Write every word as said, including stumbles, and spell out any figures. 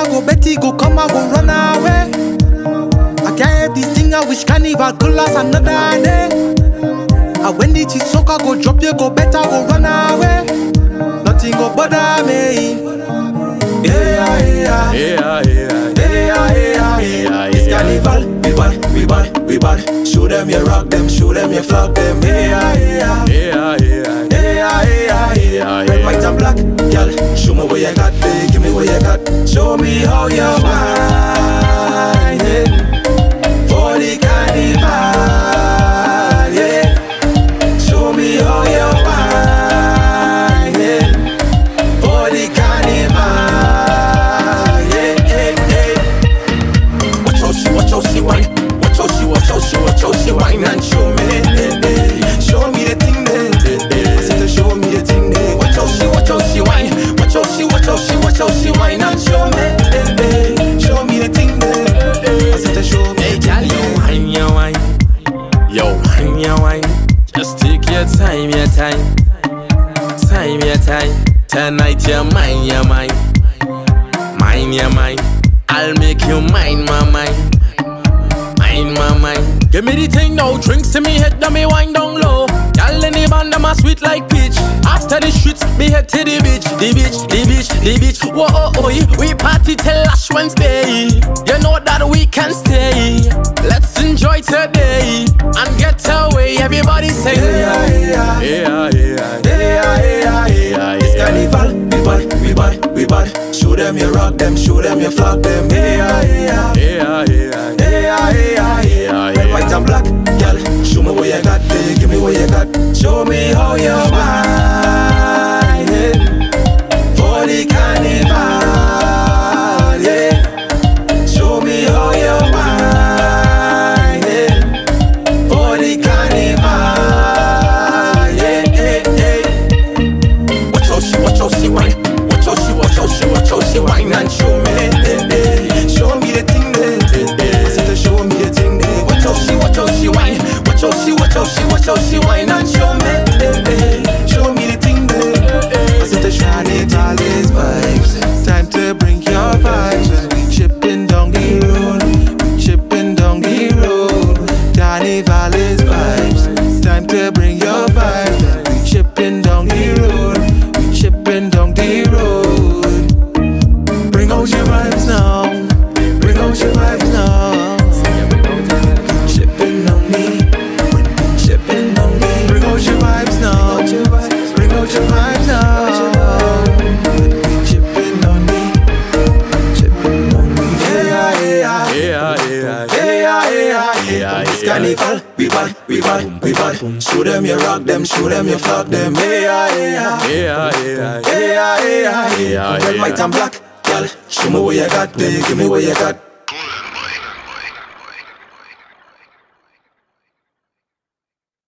I go Betty, go come, I go run away. I can't have this thing, I wish carnival could last another day. And when it is soccer, go drop you, go better, go run away. Nothing go bother me. Yeah, yeah, yeah, yeah, yeah, yeah. It's carnival, we bad, we bad, we bad. Show them you rock them, show them you flog them. Yeah, yeah, yeah, yeah, yeah, yeah. Red, white and black, girl, show me what you got, baby, give me what you got. Show me how you mind it for the carnival. Time your time, time your time. Tonight you mine, you mine, mine you mine. I'll make you mine, my mine, mine my mine. Give me the thing now, drinks to me head, now me wine down low. Y'all in the band, I'm a sweet like peach. After the streets, me head to the beach, the beach, the beach, the beach. Whoa, oh, oh, we party till last Wednesday. You know that we can stay. Let's enjoy today and get away. Everybody say, yeah, yeah, yeah, yeah, yeah, yeah, yeah, yeah. It's carnival, we bad, we bad, we bad. Show them you rock them, show them you flog them. Yeah, yeah, yeah, yeah, yeah, yeah, yeah. Red, white and black, girl, show me what you got, baby, give me what you got. Show me how you mind it for the carnival, yeah. Show me how you mind it for the carnival, yeah, yeah, yeah. Watch how she, watch how she wine, watch how she, watch how she, watch how she wine and show me, eh, eh. Show me the thing, eh, eh. I said to show me the thing, eh. Watch how she, watch how she wine, watch how she, watch how she, watch how she wine and show me. Show them you rock them, show them you flog them. Yeah, yeah, yeah, yeah, yeah, yeah, yeah. Red, white and black, girl, show me what you got, baby, give me what you got.